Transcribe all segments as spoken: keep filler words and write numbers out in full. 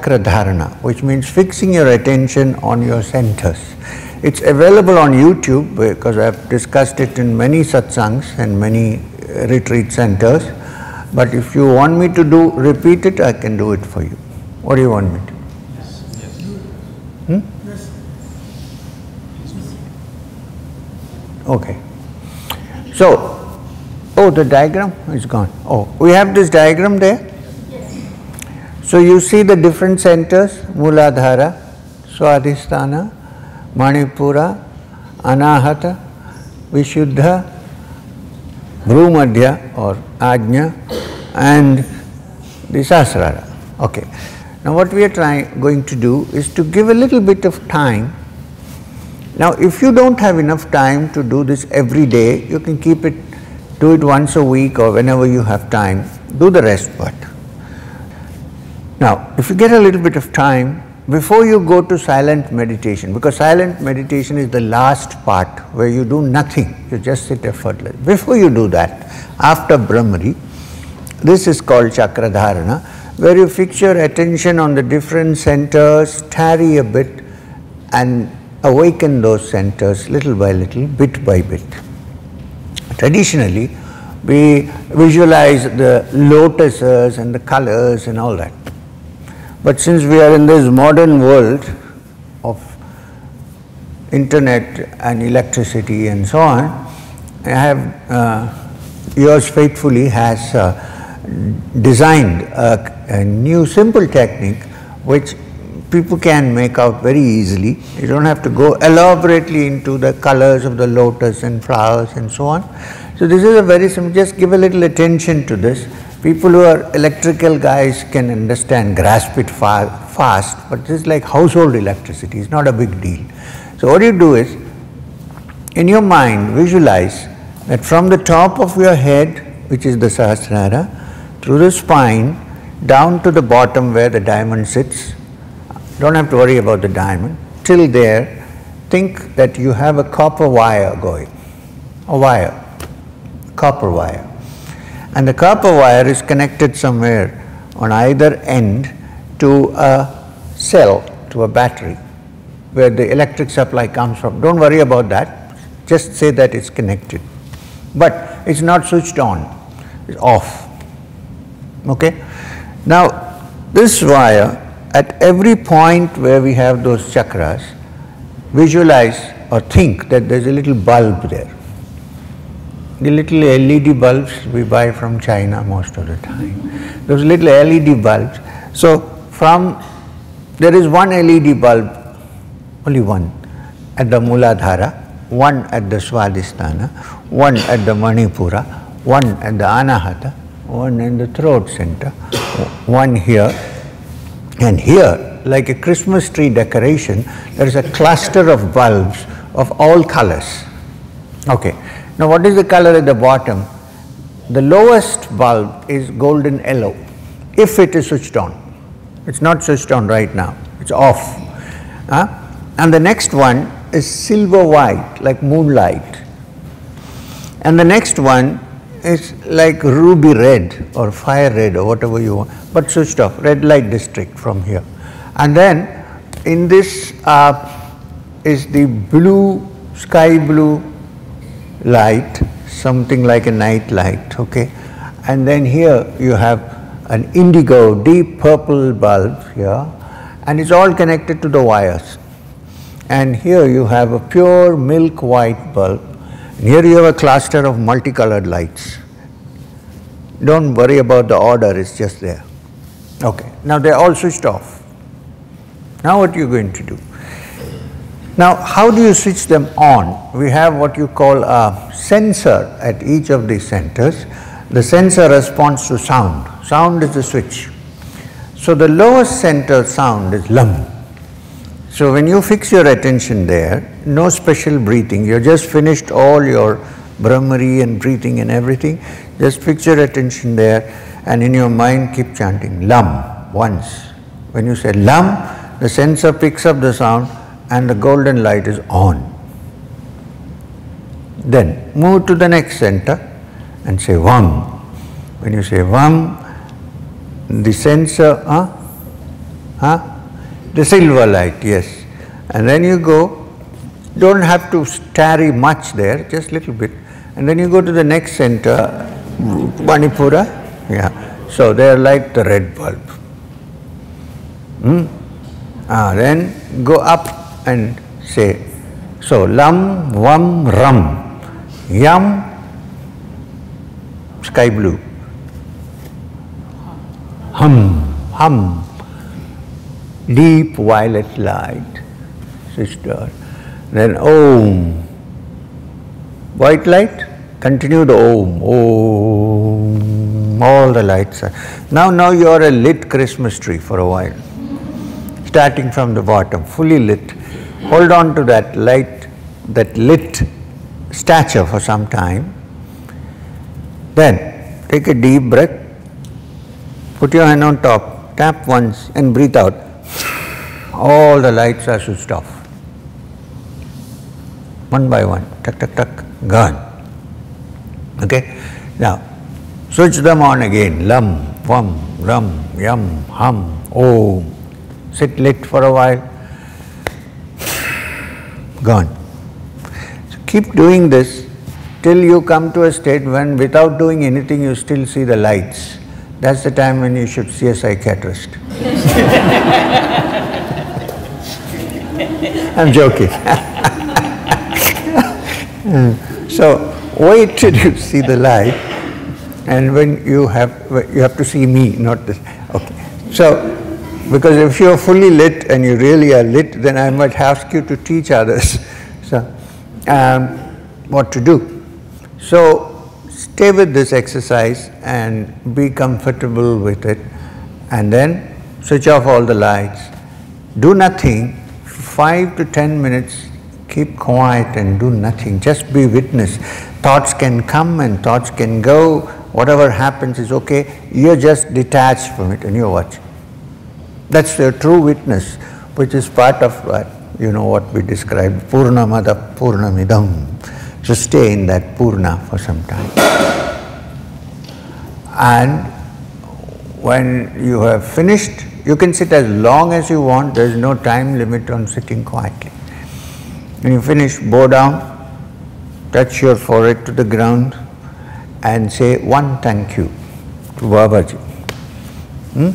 Chakradharana, which means fixing your attention on your centers. It's available on YouTube because I've discussed it in many satsangs and many retreat centers. But if you want me to do, repeat it, I can do it for you. What do you want me to do? Yes. Yes. Hmm? Yes. Okay. So, oh, the diagram is gone. Oh, we have this diagram there? Yes. So you see the different centers, Muladhara, Swadhisthana, Manipura, Anahata, Vishuddha, Bhrumadhya or Ajna, and the Sahasrara. Okay. Now what we are trying, going to do is to give a little bit of time. Now if you don't have enough time to do this every day, you can keep it, do it once a week or whenever you have time, do the rest part. Now if you get a little bit of time, before you go to silent meditation, because silent meditation is the last part where you do nothing, you just sit effortless. Before you do that, after Brahmari, this is called Chakradharana, where you fix your attention on the different centers, tarry a bit and awaken those centers little by little, bit by bit. Traditionally, we visualize the lotuses and the colors and all that. But since we are in this modern world of internet and electricity and so on, I have, uh, yours faithfully has uh, designed a, a new simple technique which people can make out very easily. You don't have to go elaborately into the colors of the lotus and flowers and so on. So this is a very simple, just give a little attention to this. People who are electrical guys can understand, grasp it far, fast, but this is like household electricity, it's not a big deal. So what you do is, in your mind, visualize that from the top of your head, which is the Sahasrara, through the spine, down to the bottom where the diamond sits, don't have to worry about the diamond, till there, think that you have a copper wire going, a wire, copper wire. And the copper wire is connected somewhere on either end to a cell, to a battery, where the electric supply comes from. Don't worry about that, just say that it's connected. But it's not switched on, it's off, okay? Now, this wire, at every point where we have those chakras, visualize or think that there's a little bulb there. The little L E D bulbs we buy from China most of the time. Those little L E D bulbs. So from, there is one L E D bulb, only one, at the Muladhara, one at the Swadhisthana, one at the Manipura, one at the Anahata, one in the throat center, one here. And here, like a Christmas tree decoration, there is a cluster of bulbs of all colors. Okay. Now what is the color at the bottom? The lowest bulb is golden yellow, if it is switched on. It's not switched on right now, it's off. Huh? And the next one is silver white, like moonlight. And the next one is like ruby red or fire red or whatever you want, but switched off, red light district from here. And then in this uh, is the blue, sky blue light, something like a night light, okay. And then here you have an indigo, deep purple bulb here, and it's all connected to the wires. And here you have a pure milk white bulb. Here you have a cluster of multicolored lights. Don't worry about the order, it's just there. Okay, now they're all switched off. Now what are you going to do? Now how do you switch them on? We have what you call a sensor at each of these centers. The sensor responds to sound. Sound is the switch. So the lowest center sound is lam. So when you fix your attention there, no special breathing, you just finished all your Brahmari and breathing and everything, just fix your attention there and in your mind keep chanting lam once. When you say lam, the sensor picks up the sound and the golden light is on. Then move to the next center and say vam. When you say vam, the sensor, huh? Huh? The silver light, yes. And then you go, don't have to tarry much there, just little bit. And then you go to the next center, Manipura. Yeah. So they are like the red bulb. Hmm? Ah, then go up and say, so lam, vam, ram, yam, sky blue, hum, hum, deep violet light, sister. Then om, white light, continue the om, om, all the lights are. Now, now you are a lit Christmas tree for a while. Starting from the bottom, fully lit. Hold on to that light, that lit stature for some time. Then take a deep breath, put your hand on top, tap once and breathe out. All the lights are switched off. One by one, tuck, tuck, tuck, gone. Okay? Now, switch them on again. Lam, vam, ram, yam, hum, om. Sit lit for a while, gone. So keep doing this till you come to a state when without doing anything you still see the lights. That's the time when you should see a psychiatrist. I'm joking. So wait till you see the light, and when you have, you have to see me, not this. Okay. So. Because if you are fully lit and you really are lit, then I might ask you to teach others so, um, what to do. So stay with this exercise and be comfortable with it, and then switch off all the lights. Do nothing, five to ten minutes, keep quiet and do nothing, just be witness. Thoughts can come and thoughts can go, whatever happens is okay, you're just detached from it and you're watching. That's the true witness, which is part of what, you know, what we described, Purnamada Purnamidam. So stay in that Purna for some time. And when you have finished, you can sit as long as you want, there is no time limit on sitting quietly. When you finish, bow down, touch your forehead to the ground and say one thank you to Babaji. Hmm?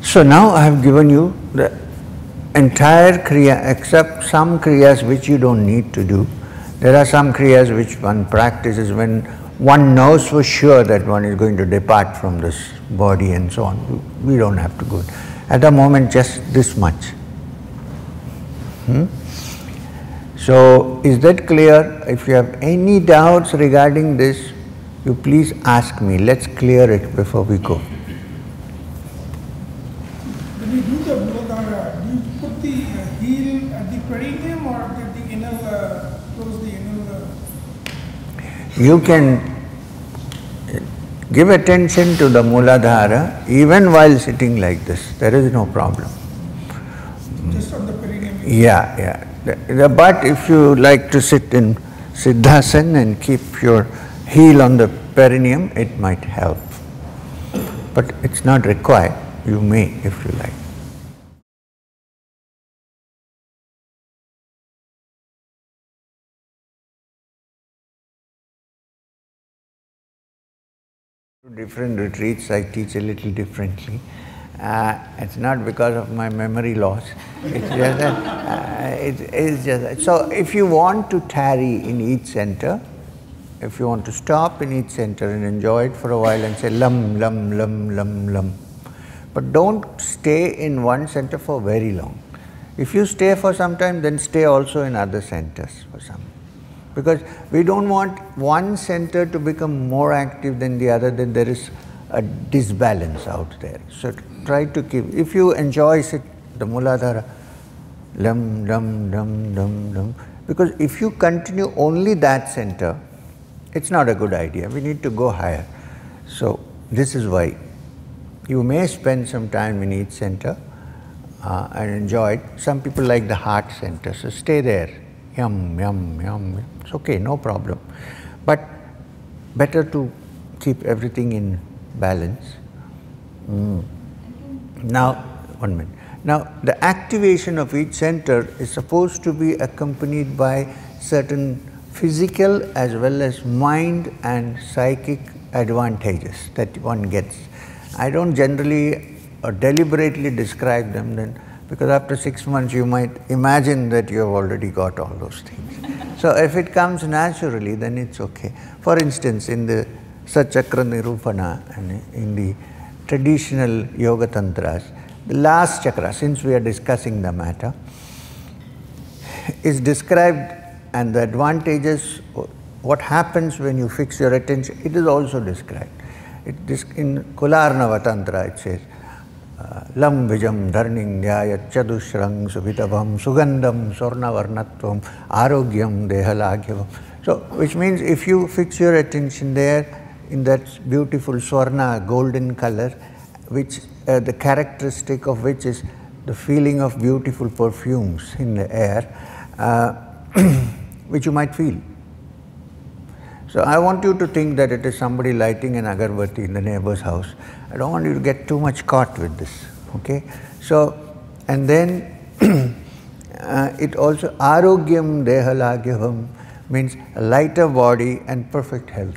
So now I have given you the entire kriya except some kriyas which you don't need to do. There are some kriyas which one practices when one knows for sure that one is going to depart from this body and so on. We don't have to go. At the moment just this much. Hmm? So is that clear? If you have any doubts regarding this, you please ask me. Let's clear it before we go. You can give attention to the Muladhara even while sitting like this. There is no problem. Just on the perineum? Yeah, yeah. But if you like to sit in Siddhasana and keep your heel on the perineum, it might help. But it's not required. You may if you like. Different retreats, I teach a little differently. Uh, it's not because of my memory loss. It's just that, uh, it, it's just that. So if you want to tarry in each center, if you want to stop in each center and enjoy it for a while and say lam, lam, lam, lam, lam. But don't stay in one center for very long. If you stay for some time, then stay also in other centers for some time. Because we don't want one center to become more active than the other, then there is a disbalance out there. So try to keep, if you enjoy sit, the Muladhara, lam, lam, lam, lam, lam. Because if you continue only that center, it's not a good idea. We need to go higher. So this is why you may spend some time in each center uh, and enjoy it. Some people like the heart center, so stay there. Yum, yum, yum. It's okay, no problem. But better to keep everything in balance. Mm. Now, one minute. Now, the activation of each center is supposed to be accompanied by certain physical as well as mind and psychic advantages that one gets. I don't generally or deliberately describe them then, because after six months you might imagine that you have already got all those things. So if it comes naturally, then it's okay. For instance, in the Satchakra Nirupana and in the traditional yoga tantras, the last chakra, since we are discussing the matter, is described, and the advantages, what happens when you fix your attention, it is also described. It is in Kularnava Tantra, it says, Lam vijam dharning dhyayat chadushrang subhitavam sugandham sornavarnatvam arogyam dehalagyavam. So, which means if you fix your attention there, in that beautiful swarna, golden color, which uh, the characteristic of which is the feeling of beautiful perfumes in the air, uh, which you might feel. So I want you to think that it is somebody lighting an Agarbatti in the neighbor's house. I don't want you to get too much caught with this, okay? So, and then uh, it also, arogyam dehalagyavam, means a lighter body and perfect health.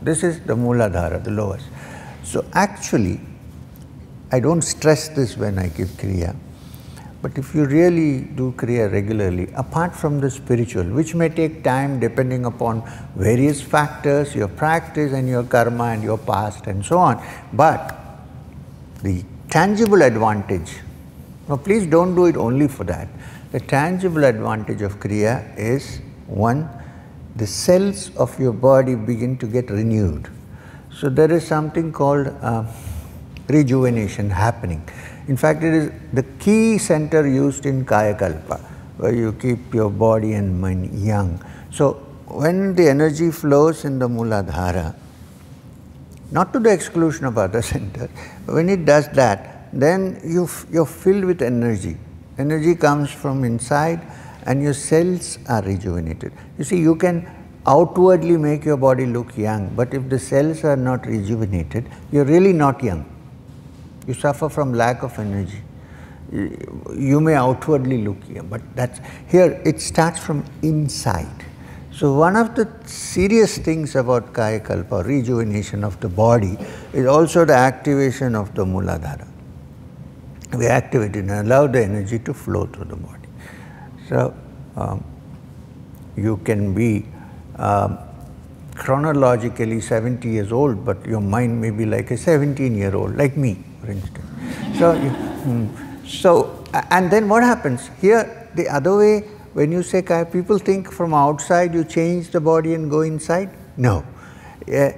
This is the Muladhara, the lowest. So actually, I don't stress this when I give Kriya, but if you really do Kriya regularly, apart from the spiritual, which may take time depending upon various factors, your practice and your karma and your past and so on, but the tangible advantage, now please don't do it only for that. The tangible advantage of Kriya is, one, the cells of your body begin to get renewed. So there is something called uh, rejuvenation happening. In fact, it is the key center used in Kaya Kalpa, where you keep your body and mind young. So when the energy flows in the Muladhara, not to the exclusion of other centers, when it does that, then you you're filled with energy. Energy comes from inside, and your cells are rejuvenated. You see, you can outwardly make your body look young, but if the cells are not rejuvenated, you're really not young. You suffer from lack of energy. You may outwardly look young, but that's, here it starts from inside. So one of the serious things about Kaya Kalpa, rejuvenation of the body, is also the activation of the Muladhara. We activate it and allow the energy to flow through the body. So, um, you can be uh, chronologically seventy years old, but your mind may be like a seventeen year old, like me, for instance. So, you, mm, so, and then what happens? Here, the other way, when you say Kaya, people think from outside you change the body and go inside. No. Uh,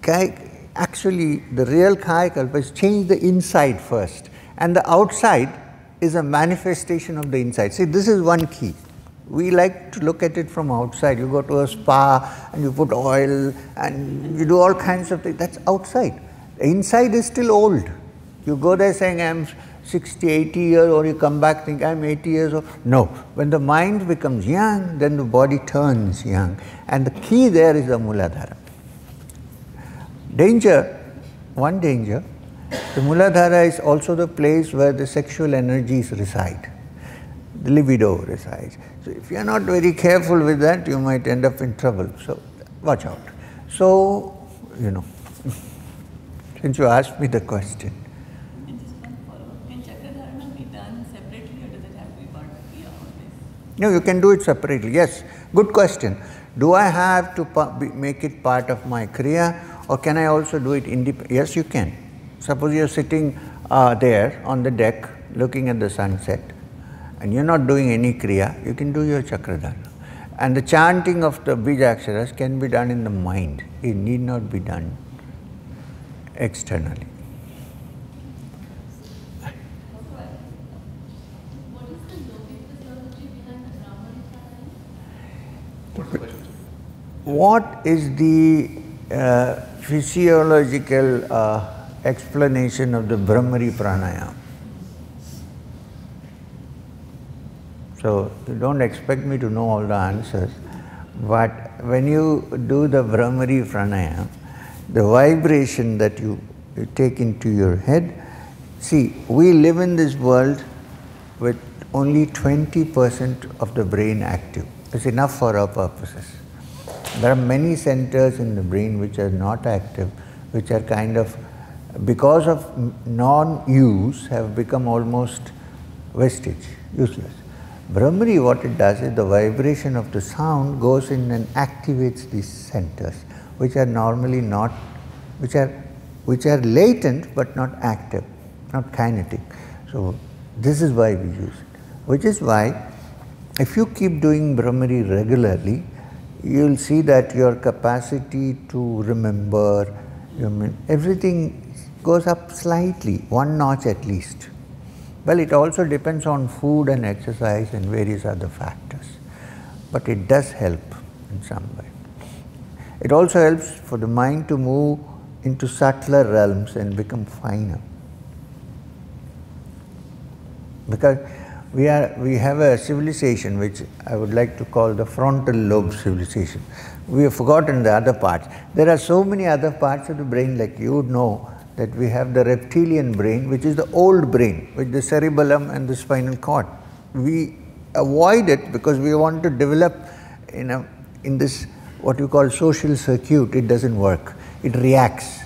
Kaya, actually, the real Kaya Kalpa is change the inside first, and the outside is a manifestation of the inside. See, this is one key. We like to look at it from outside. You go to a spa and you put oil and you do all kinds of things. That's outside. The inside is still old. You go there saying, I'm sixty, eighty years old, or you come back think I'm eighty years old. No. When the mind becomes young, then the body turns young. And the key there is the Muladhara. Danger, one danger, the Muladhara is also the place where the sexual energies reside, the libido resides. So if you are not very careful with that, you might end up in trouble. So watch out. So, you know, since you asked me the question. I just want to follow up. Can Chakradharana be done separately, or does it have to be part of Kriya always? No, you can do it separately. Yes, good question. Do I have to make it part of my Kriya, or can I also do it independently? Yes, you can. Suppose you're sitting uh, there on the deck looking at the sunset and you're not doing any Kriya, you can do your Chakradharana. And the chanting of the bijaksharas can be done in the mind. It need not be done externally. What is the yogic physiology behind the Brahmari? What is the uh, physiological uh, explanation of the Brahmari pranayama? So you don't expect me to know all the answers, but when you do the Brahmari pranayama, the vibration that you take into your head See, we live in this world with only twenty percent of the brain active. It's enough for our purposes. There are many centers in the brain which are not active, which are kind of, because of non-use, have become almost wastage, useless. Brahmari, what it does is the vibration of the sound goes in and activates these centers, which are normally not, which are, which are latent but not active, not kinetic. So this is why we use it, which is why if you keep doing Brahmari regularly, you'll see that your capacity to remember, everything goes up slightly, one notch at least. Well, it also depends on food and exercise and various other factors, but it does help in some way. It also helps for the mind to move into subtler realms and become finer. Because we, are, we have a civilization which I would like to call the frontal lobe civilization. We have forgotten the other parts. There are so many other parts of the brain, like you know, that we have the reptilian brain, which is the old brain, with the cerebellum and the spinal cord. We avoid it because we want to develop in, a, in this what you call social circuit. It doesn't work. It reacts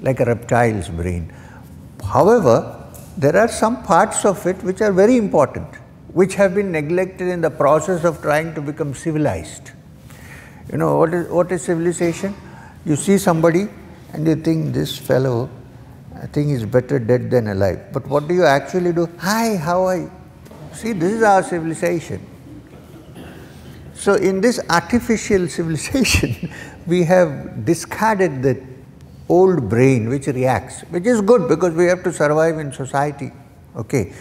like a reptile's brain. However, there are some parts of it which are very important, which have been neglected in the process of trying to become civilized. You know, what is, what is civilization? You see somebody and you think, this fellow, I think he's better dead than alive. But what do you actually do? Hi, how are you? See, this is our civilization. So in this artificial civilization, we have discarded the old brain which reacts, which is good because we have to survive in society. Okay.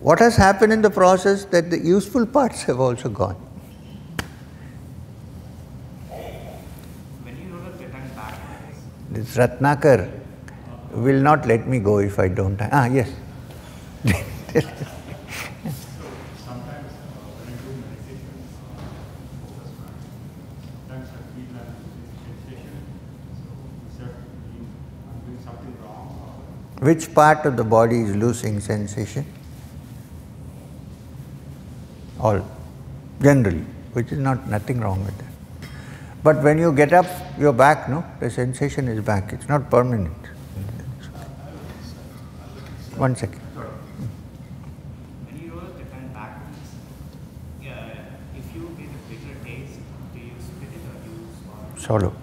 What has happened in the process that the useful parts have also gone? When you know the pattern back, this Ratnakar will not let me go if I don't. Ah, yes. Sometimes when you do meditation, focus on sometimes I feel like sensation, so I'm doing something wrong. Which part of the body is losing sensation? All, generally, which is not nothing wrong with that. But when you get up, you're back, no? The sensation is back. It's not permanent. One second. When you roll the pattern backwards, if you get a bitter taste, do you spit it or do you swallow? Swallow.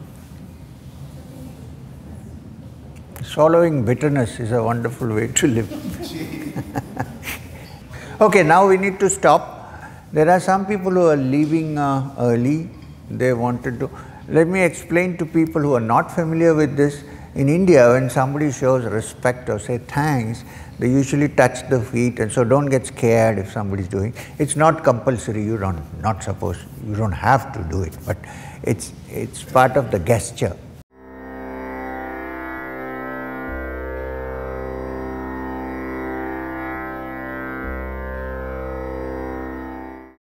Swallowing bitterness is a wonderful way to live. Okay, now we need to stop. There are some people who are leaving uh, early. They wanted to. Let me explain to people who are not familiar with this. In India, when somebody shows respect or say thanks, they usually touch the feet, and so don't get scared if somebody's doing. It's not compulsory. You don't not supposed. You don't have to do it, but it's it's part of the gesture.